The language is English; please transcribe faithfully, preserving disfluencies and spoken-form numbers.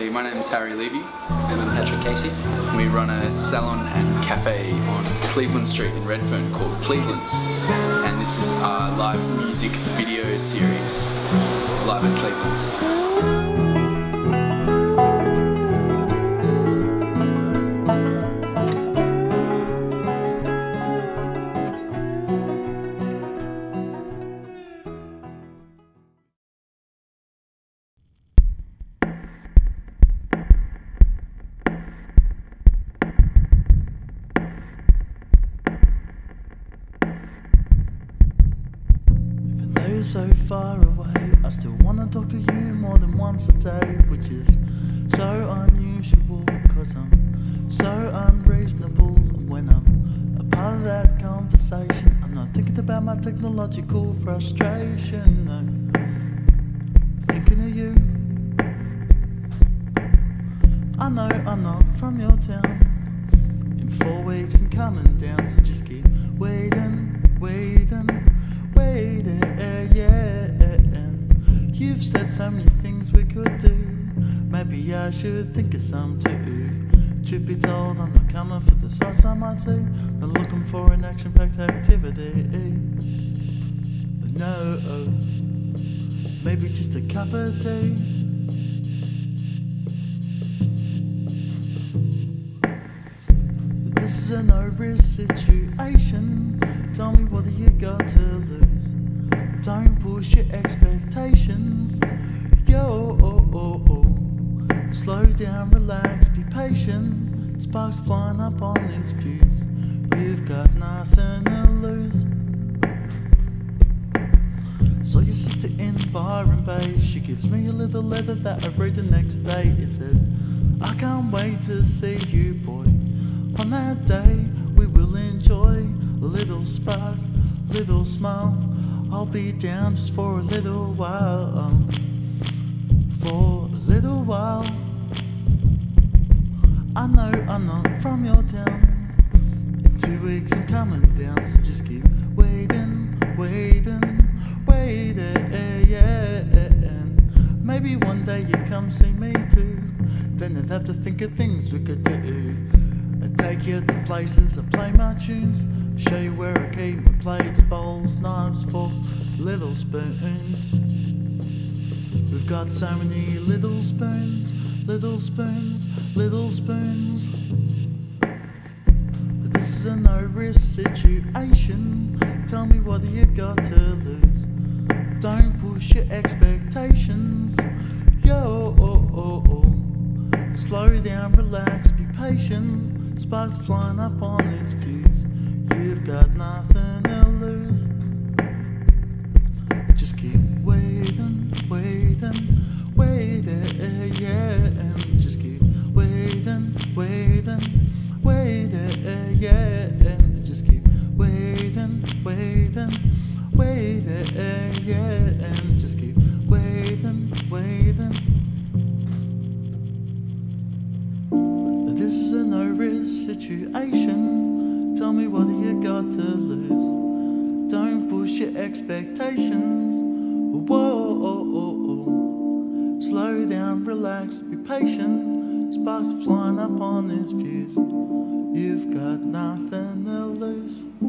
Hi, my name's Harry Levy. And I'm Patrick Casey. We run a salon and cafe on Cleveland Street in Redfern called Cleveland's. And this is our live music video series, live at Cleveland's. So far away, I still wanna talk to you more than once a day, which is so unusual, cause I'm so unreasonable. When I'm a part of that conversation, I'm not thinking about my technological frustration. No, I'm thinking of you. I know I'm not from your town. In four weeks I'm coming down, so just keep waiting, waiting. You've said so many things we could do. Maybe I should think of some too. Truth be told, I'm not coming for the sights I might see. Not looking for an action-packed activity. No, oh, maybe just a cup of tea. This is a no-risk situation. Tell me what you got to lose. Don't push your expectations. Yo, oh, oh, oh. Slow down, relax, be patient. Sparks flying up on these views. You've got nothing to lose. Saw your sister in Byron Bay. She gives me a little letter that I read the next day. It says, I can't wait to see you, boy. On that day, we will enjoy a little spark, little smile. I'll be down just for a little while, for a little while. I know I'm not from your town. In two weeks I'm coming down, so just keep waiting, waiting, waiting. Maybe one day you'd come see me too. Then I'd have to think of things we could do. I'd take you to places, I'd play my tunes. Show you where I keep my plates, bowls, knives, forks, little spoons. We've got so many little spoons, little spoons, little spoons. But this is a no-risk situation. Tell me what you got to lose. Don't push your expectations. Yo, oh, oh, oh. Slow down, relax, be patient. Sparks flying up on these views. You've got nothing to lose. Just keep waiting, waiting, waiting, yeah. Just keep waiting, waiting, waiting, yeah. Just keep waiting, waiting, waiting, yeah. Just keep waiting, waiting. This is a no-risk situation. Tell me what you got to lose. Don't push your expectations. Whoa, oh, oh, oh. Slow down, relax, be patient. Sparks flying up on these views. You've got nothing to lose.